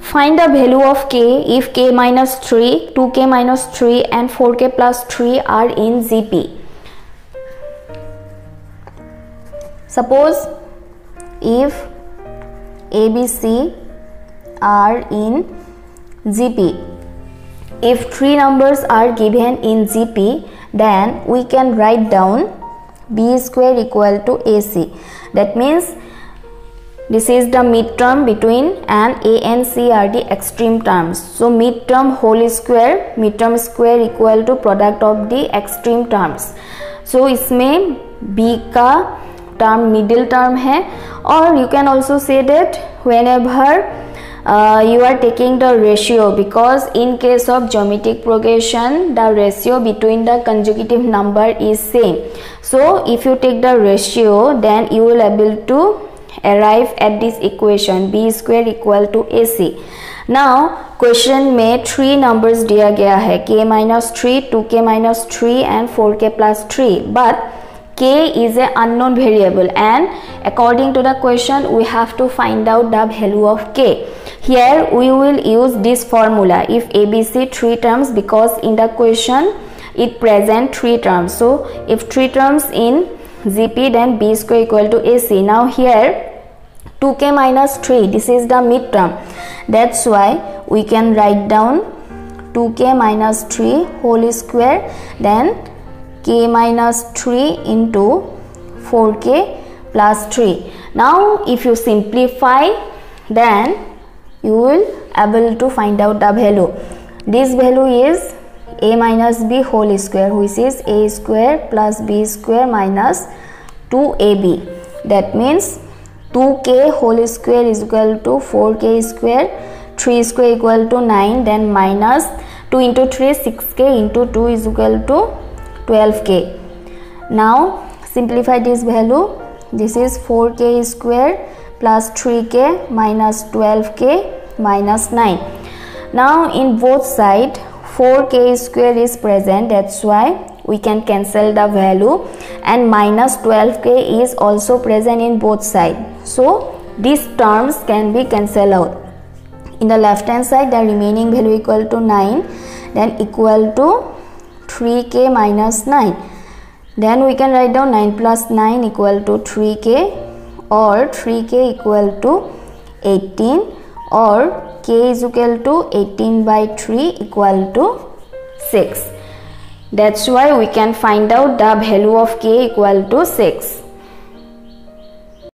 Find the value of k if k minus 3, 2k minus 3 and 4k plus 3 are in GP. Suppose if A, B, C are in GP. If three numbers are given in GP, then we can write down B square equal to AC. That means this is the midterm between an A and C are the extreme terms. So midterm whole square, midterm square equal to product of the extreme terms. So इसमें B का term middle term है, or you can also say that whenever you are taking the ratio, because in case of geometric progression the ratio between the consecutive number is same. So if you take the ratio, then you will able to arrive at this equation B square equal to AC. Now question में three numbers दिया गया है k minus 3, 2k minus 3 and 4k plus 3, but k is an unknown variable and according to the question we have to find out the value of k. Here we will use this formula if ABC three terms, because in the question it present three terms. So if three terms in GP, then B square equal to AC. Now here 2k minus 3, this is the midterm, that's why we can write down 2k minus 3 whole square, then k minus 3 into 4k plus 3. Now if you simplify, then you will able to find out the value. This value is a minus b whole square, which is a square plus b square minus 2ab. That means 2k whole square is equal to 4k square, 3 square equal to 9, then minus 2 into 3 6k into 2 is equal to 12k. Now simplify this value. This is 4k square plus 3k minus 12k minus 9. Now in both side 4k square is present, that's why we can cancel the value, and minus 12k is also present in both sides. So these terms can be cancelled out. In the left hand side the remaining value equal to 9, then equal to 3k minus 9. Then we can write down 9 plus 9 equal to 3k, or 3k equal to 18, or k is equal to 18 by 3 equal to 6. That's why we can find out the value of k equal to 6.